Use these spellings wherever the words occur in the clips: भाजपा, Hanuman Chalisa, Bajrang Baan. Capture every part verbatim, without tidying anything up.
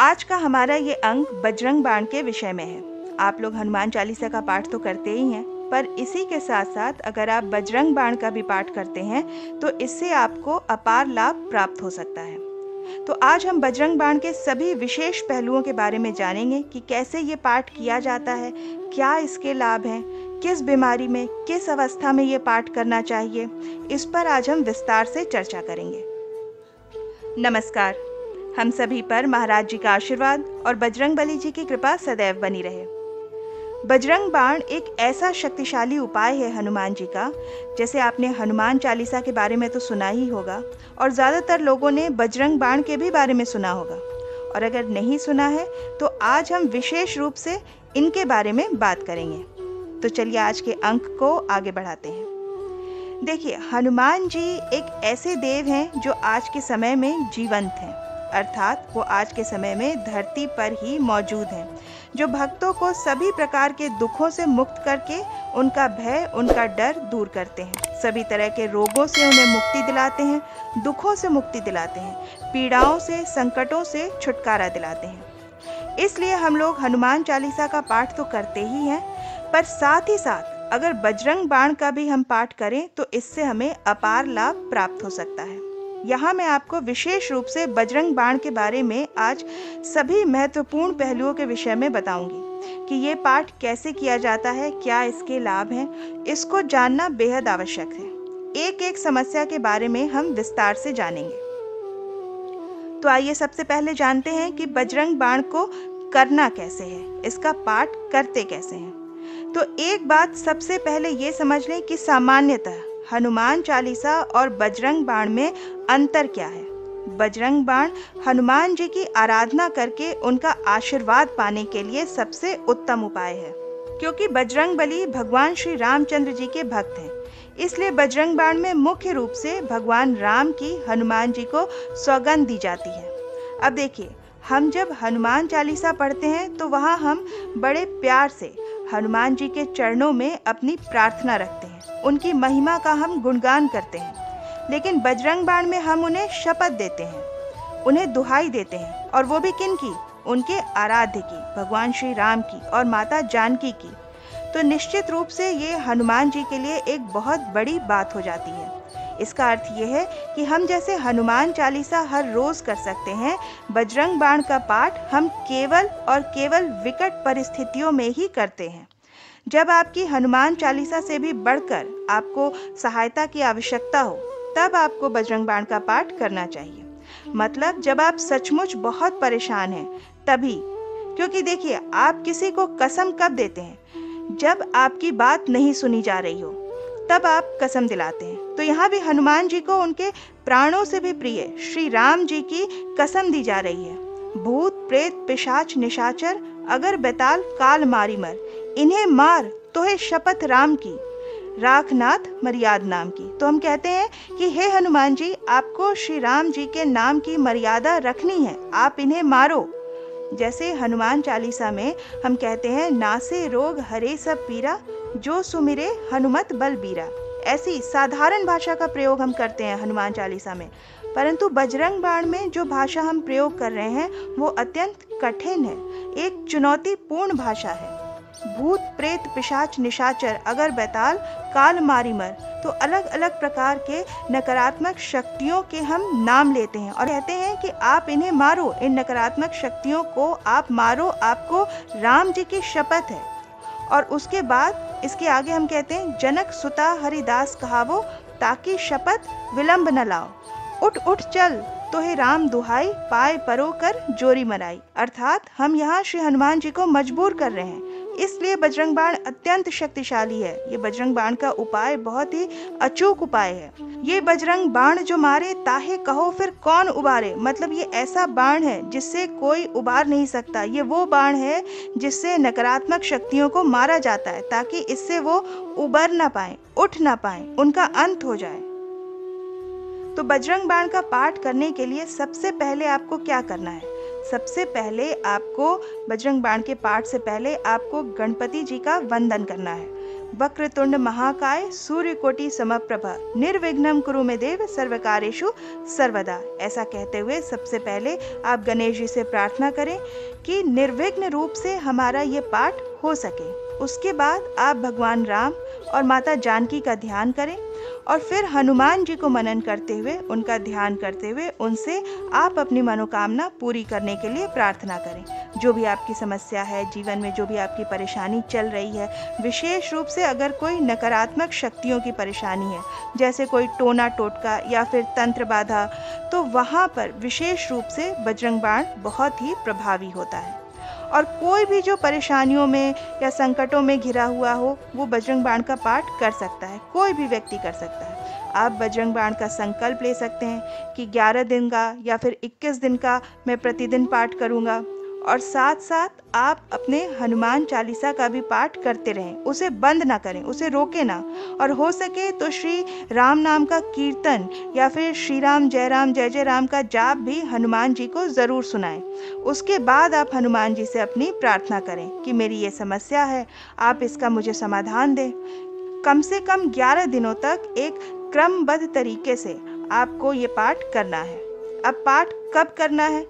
आज का हमारा ये अंक बजरंग बाण के विषय में है। आप लोग हनुमान चालीसा का पाठ तो करते ही हैं, पर इसी के साथ साथ अगर आप बजरंग बाण का भी पाठ करते हैं तो इससे आपको अपार लाभ प्राप्त हो सकता है। तो आज हम बजरंग बाण के सभी विशेष पहलुओं के बारे में जानेंगे कि कैसे ये पाठ किया जाता है, क्या इसके लाभ हैं, किस बीमारी में, किस अवस्था में ये पाठ करना चाहिए, इस पर आज हम विस्तार से चर्चा करेंगे। नमस्कार, हम सभी पर महाराज जी का आशीर्वाद और बजरंग बली जी की कृपा सदैव बनी रहे। बजरंग बाण एक ऐसा शक्तिशाली उपाय है हनुमान जी का। जैसे आपने हनुमान चालीसा के बारे में तो सुना ही होगा और ज़्यादातर लोगों ने बजरंग बाण के भी बारे में सुना होगा, और अगर नहीं सुना है तो आज हम विशेष रूप से इनके बारे में बात करेंगे। तो चलिए आज के अंक को आगे बढ़ाते हैं। देखिए, हनुमान जी एक ऐसे देव हैं जो आज के समय में जीवंत हैं, अर्थात वो आज के समय में धरती पर ही मौजूद हैं, जो भक्तों को सभी प्रकार के दुखों से मुक्त करके उनका भय, उनका डर दूर करते हैं, सभी तरह के रोगों से उन्हें मुक्ति दिलाते हैं, दुखों से मुक्ति दिलाते हैं, पीड़ाओं से, संकटों से छुटकारा दिलाते हैं। इसलिए हम लोग हनुमान चालीसा का पाठ तो करते ही हैं, पर साथ ही साथ अगर बजरंग बाण का भी हम पाठ करें तो इससे हमें अपार लाभ प्राप्त हो सकता है। यहाँ मैं आपको विशेष रूप से बजरंग बाण के बारे में आज सभी महत्वपूर्ण पहलुओं के विषय में बताऊंगी कि ये पाठ कैसे किया जाता है, क्या इसके लाभ हैं, इसको जानना बेहद आवश्यक है। एक एक समस्या के बारे में हम विस्तार से जानेंगे। तो आइए सबसे पहले जानते हैं कि बजरंग बाण को करना कैसे है, इसका पाठ करते कैसे हैं। तो एक बात सबसे पहले ये समझ लें कि सामान्यतः हनुमान चालीसा और बजरंग बाण में अंतर क्या है। बजरंग बाण हनुमान जी की आराधना करके उनका आशीर्वाद पाने के लिए सबसे उत्तम उपाय है, क्योंकि बजरंग बली भगवान श्री रामचंद्र जी के भक्त हैं। इसलिए बजरंग बाण में मुख्य रूप से भगवान राम की हनुमान जी को सौगंध दी जाती है। अब देखिए, हम जब हनुमान चालीसा पढ़ते हैं तो वहाँ हम बड़े प्यार से हनुमान जी के चरणों में अपनी प्रार्थना रखते हैं, उनकी महिमा का हम गुणगान करते हैं। लेकिन बजरंग बाण में हम उन्हें शपथ देते हैं, उन्हें दुहाई देते हैं, और वो भी किन की, उनके आराध्य की, भगवान श्री राम की और माता जानकी की। तो निश्चित रूप से ये हनुमान जी के लिए एक बहुत बड़ी बात हो जाती है। इसका अर्थ ये है कि हम जैसे हनुमान चालीसा हर रोज़ कर सकते हैं, बजरंग बाण का पाठ हम केवल और केवल विकट परिस्थितियों में ही करते हैं, जब आपकी हनुमान चालीसा से भी बढ़कर आपको सहायता की आवश्यकता हो, तब आपको बजरंग बाण का पाठ करना चाहिए। मतलब जब आप सचमुच बहुत परेशान हैं तभी, क्योंकि देखिए आप किसी को कसम कब देते हैं, जब आपकी बात नहीं सुनी जा रही हो तब आप कसम दिलाते हैं। तो यहाँ भी हनुमान जी को उनके प्राणों से भी प्रिय श्री राम जी की कसम दी जा रही है। भूत प्रेत पिशाच निशाचर अगर बेताल काल मारी मर, इन्हें मार तो है शपथ राम की, राखनाथ मर्याद नाम की। तो हम कहते हैं कि हे हनुमान जी, आपको श्री राम जी के नाम की मर्यादा रखनी है, आप इन्हें मारो। जैसे हनुमान चालीसा में हम कहते हैं, नासे रोग हरे सब पीरा, जो सुमिरे हनुमत बलबीरा। ऐसी साधारण भाषा का प्रयोग हम करते हैं हनुमान चालीसा में, परंतु बजरंग बाण में जो भाषा हम प्रयोग कर रहे हैं वो अत्यंत कठिन है, एक चुनौतीपूर्ण भाषा है। भूत प्रेत पिशाच निशाचर अगर बेताल काल मारी मर, तो अलग अलग प्रकार के नकारात्मक शक्तियों के हम नाम लेते हैं और कहते हैं कि आप इन्हें मारो, इन नकारात्मक शक्तियों को आप मारो, आपको राम जी की शपथ है। और उसके बाद इसके आगे हम कहते हैं, जनक सुता हरिदास कहावो, ताकि शपथ विलंब न लाओ, उठ उठ चल तो हे राम दुहाई, पाए परो कर जोरी मनाई। अर्थात हम यहाँ श्री हनुमान जी को मजबूर कर रहे हैं। इसलिए बजरंग बाण अत्यंत शक्तिशाली है। ये बजरंग बाण का उपाय बहुत ही अचूक उपाय है। ये बजरंग बाण जो मारे ताहे कहो फिर कौन उबारे, मतलब ये ऐसा बाण है जिससे कोई उबार नहीं सकता। ये वो बाण है जिससे नकारात्मक शक्तियों को मारा जाता है, ताकि इससे वो उबर ना पाए, उठ ना पाए, उनका अंत हो जाए। तो बजरंग बाण का पाठ करने के लिए सबसे पहले आपको क्या करना है? सबसे पहले आपको बजरंग बाण के पाठ से पहले आपको गणपति जी का वंदन करना है। वक्रतुंड महाकाय सूर्यकोटि समप्रभा निर्विघ्नं कुरु मे देव सर्वकार्येषु सर्वदा। ऐसा कहते हुए सबसे पहले आप गणेश जी से प्रार्थना करें कि निर्विघ्न रूप से हमारा ये पाठ हो सके। उसके बाद आप भगवान राम और माता जानकी का ध्यान करें और फिर हनुमान जी को मनन करते हुए, उनका ध्यान करते हुए उनसे आप अपनी मनोकामना पूरी करने के लिए प्रार्थना करें। जो भी आपकी समस्या है, जीवन में जो भी आपकी परेशानी चल रही है, विशेष रूप से अगर कोई नकारात्मक शक्तियों की परेशानी है, जैसे कोई टोना टोटका या फिर तंत्र बाधा, तो वहाँ पर विशेष रूप से बजरंग बाण बहुत ही प्रभावी होता है। और कोई भी जो परेशानियों में या संकटों में घिरा हुआ हो, वो बजरंग बाण का पाठ कर सकता है, कोई भी व्यक्ति कर सकता है। आप बजरंग बाण का संकल्प ले सकते हैं कि ग्यारह दिन का या फिर इक्कीस दिन का मैं प्रतिदिन पाठ करूँगा, और साथ साथ आप अपने हनुमान चालीसा का भी पाठ करते रहें, उसे बंद ना करें, उसे रोके ना। और हो सके तो श्री राम नाम का कीर्तन या फिर श्री राम जय राम जय जय राम का जाप भी हनुमान जी को ज़रूर सुनाएं। उसके बाद आप हनुमान जी से अपनी प्रार्थना करें कि मेरी ये समस्या है, आप इसका मुझे समाधान दें। कम से कम ग्यारह दिनों तक एक क्रमबद्ध तरीके से आपको ये पाठ करना है। अब पाठ कब करना है,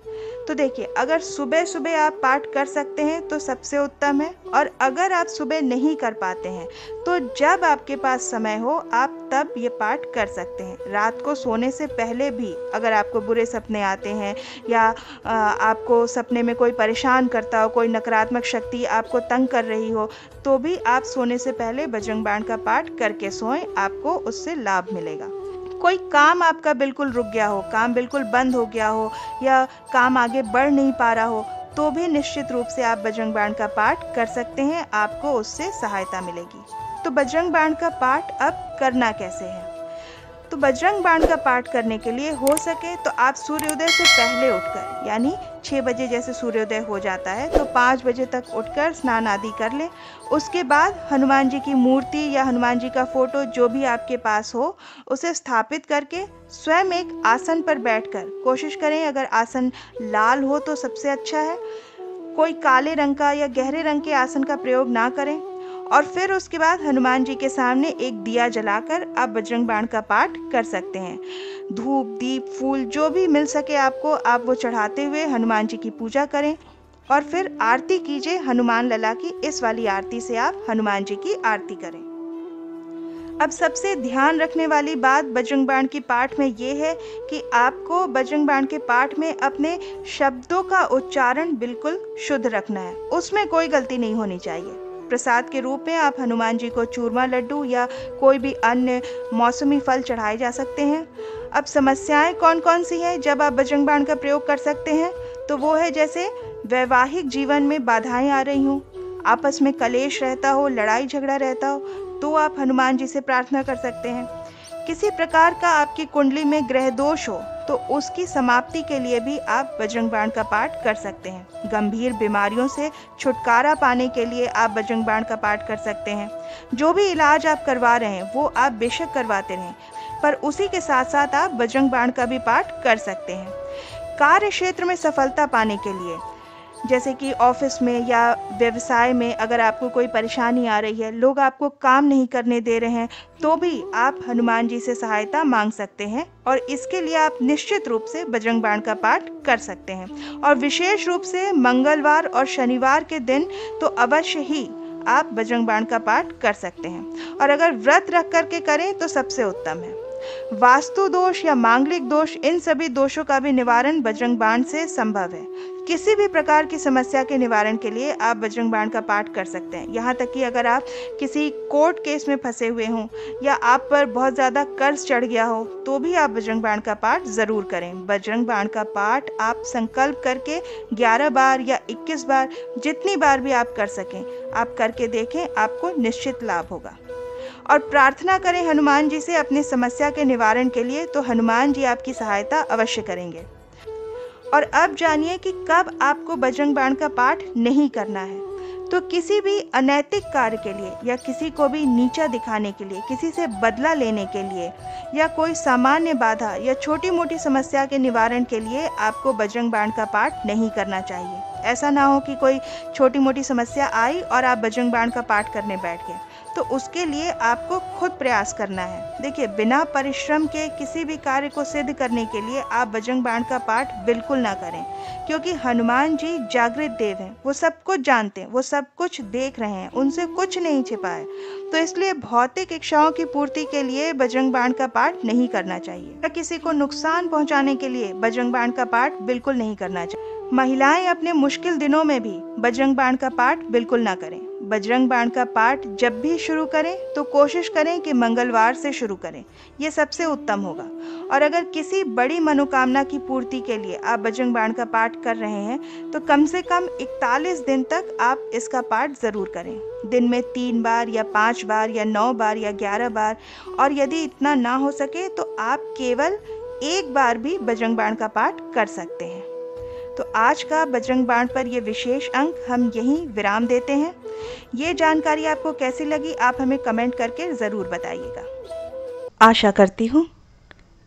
तो देखिए, अगर सुबह सुबह आप पाठ कर सकते हैं तो सबसे उत्तम है, और अगर आप सुबह नहीं कर पाते हैं तो जब आपके पास समय हो आप तब ये पाठ कर सकते हैं। रात को सोने से पहले भी अगर आपको बुरे सपने आते हैं या आपको सपने में कोई परेशान करता हो, कोई नकारात्मक शक्ति आपको तंग कर रही हो, तो भी आप सोने से पहले बजरंग बाण का पाठ करके सोएं, आपको उससे लाभ मिलेगा। कोई काम आपका बिल्कुल रुक गया हो, काम बिल्कुल बंद हो गया हो या काम आगे बढ़ नहीं पा रहा हो, तो भी निश्चित रूप से आप बजरंग बाण का पाठ कर सकते हैं, आपको उससे सहायता मिलेगी। तो बजरंग बाण का पाठ अब करना कैसे है, तो बजरंग बाण का पाठ करने के लिए हो सके तो आप सूर्योदय से पहले उठकर, यानी छः बजे जैसे सूर्योदय हो जाता है तो पाँच बजे तक उठकर स्नान आदि कर लें। उसके बाद हनुमान जी की मूर्ति या हनुमान जी का फोटो जो भी आपके पास हो उसे स्थापित करके स्वयं एक आसन पर बैठकर कोशिश करें, अगर आसन लाल हो तो सबसे अच्छा है, कोई काले रंग का या गहरे रंग के आसन का प्रयोग ना करें। और फिर उसके बाद हनुमान जी के सामने एक दिया जलाकर आप बजरंग बाण का पाठ कर सकते हैं। धूप, दीप, फूल जो भी मिल सके आपको, आप वो चढ़ाते हुए हनुमान जी की पूजा करें और फिर आरती कीजिए। हनुमान लला की इस वाली आरती से आप हनुमान जी की आरती करें। अब सबसे ध्यान रखने वाली बात बजरंग बाण के पाठ में ये है कि आपको बजरंग बाण के पाठ में अपने शब्दों का उच्चारण बिल्कुल शुद्ध रखना है, उसमें कोई गलती नहीं होनी चाहिए। प्रसाद के रूप में आप हनुमान जी को चूरमा लड्डू या कोई भी अन्य मौसमी फल चढ़ाए जा सकते हैं। अब समस्याएं कौन कौन सी हैं जब आप बजरंग बाण का प्रयोग कर सकते हैं, तो वो है जैसे वैवाहिक जीवन में बाधाएं आ रही हों, आपस में कलेश रहता हो, लड़ाई झगड़ा रहता हो, तो आप हनुमान जी से प्रार्थना कर सकते हैं। किसी प्रकार का आपकी कुंडली में ग्रह दोष हो तो उसकी समाप्ति के लिए भी आप बजरंग बाण का पाठ कर सकते हैं। गंभीर बीमारियों से छुटकारा पाने के लिए आप बजरंग बाण का पाठ कर सकते हैं। जो भी इलाज आप करवा रहे हैं वो आप बेशक करवाते रहें, पर उसी के साथ साथ आप बजरंग बाण का भी पाठ कर सकते हैं। कार्य क्षेत्र में सफलता पाने के लिए, जैसे कि ऑफिस में या व्यवसाय में अगर आपको कोई परेशानी आ रही है, लोग आपको काम नहीं करने दे रहे हैं, तो भी आप हनुमान जी से सहायता मांग सकते हैं और इसके लिए आप निश्चित रूप से बजरंग बाण का पाठ कर सकते हैं। और विशेष रूप से मंगलवार और शनिवार के दिन तो अवश्य ही आप बजरंग बाण का पाठ कर सकते हैं, और अगर व्रत रख करके करें तो सबसे उत्तम है। वास्तु दोष या मांगलिक दोष, इन सभी दोषों का भी निवारण बजरंग बाण से संभव है। किसी भी प्रकार की समस्या के निवारण के लिए आप बजरंग बाण का पाठ कर सकते हैं। यहाँ तक कि अगर आप किसी कोर्ट केस में फंसे हुए हों या आप पर बहुत ज़्यादा कर्ज चढ़ गया हो, तो भी आप बजरंग बाण का पाठ ज़रूर करें। बजरंग बाण का पाठ आप संकल्प करके ग्यारह बार या इक्कीस बार, जितनी बार भी आप कर सकें, आप करके देखें, आपको निश्चित लाभ होगा। और प्रार्थना करें हनुमान जी से अपनी समस्या के निवारण के लिए, तो हनुमान जी आपकी सहायता अवश्य करेंगे। और अब जानिए कि कब आपको बजरंग बाण का पाठ नहीं करना है। तो किसी भी अनैतिक कार्य के लिए या किसी को भी नीचा दिखाने के लिए, किसी से बदला लेने के लिए या कोई सामान्य बाधा या छोटी मोटी समस्या के निवारण के लिए आपको बजरंग बाण का पाठ नहीं करना चाहिए। ऐसा ना हो कि कोई छोटी मोटी समस्या आई और आप बजरंग बाण का पाठ करने बैठ गए, तो उसके लिए आपको खुद प्रयास करना है। देखिए, बिना परिश्रम के किसी भी कार्य को सिद्ध करने के लिए आप बजरंग बाण का पाठ बिल्कुल ना करें, क्योंकि हनुमान जी जागृत देव हैं, वो सब कुछ जानते हैं, वो सब कुछ देख रहे हैं, उनसे कुछ नहीं छिपा है। तो इसलिए भौतिक इच्छाओं की पूर्ति के लिए बजरंग बाण का पाठ नहीं करना चाहिए, या किसी को नुकसान पहुँचाने के लिए बजरंग बाण का पाठ बिल्कुल नहीं करना चाहिए। महिलाएं अपने मुश्किल दिनों में भी बजरंग बाण का पाठ बिल्कुल ना करें। बजरंग बाण का पाठ जब भी शुरू करें तो कोशिश करें कि मंगलवार से शुरू करें, ये सबसे उत्तम होगा। और अगर किसी बड़ी मनोकामना की पूर्ति के लिए आप बजरंग बाण का पाठ कर रहे हैं तो कम से कम इकतालीस दिन तक आप इसका पाठ ज़रूर करें। दिन में तीन बार या पाँच बार या नौ बार या ग्यारह बार, और यदि इतना ना हो सके तो आप केवल एक बार भी बजरंग बाण का पाठ कर सकते हैं। तो आज का बजरंग बाण पर यह विशेष अंक हम यहीं विराम देते हैं। ये जानकारी आपको कैसी लगी, आप हमें कमेंट करके ज़रूर बताइएगा। आशा करती हूँ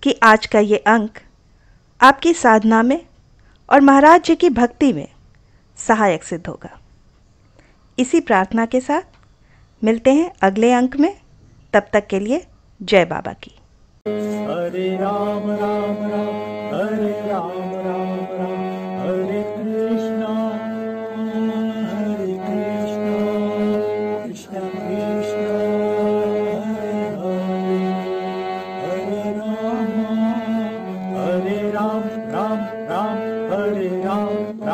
कि आज का ये अंक आपकी साधना में और महाराज जी की भक्ति में सहायक सिद्ध होगा। इसी प्रार्थना के साथ मिलते हैं अगले अंक में। तब तक के लिए जय बाबा की। हरे राम राम राम हरे राम राम।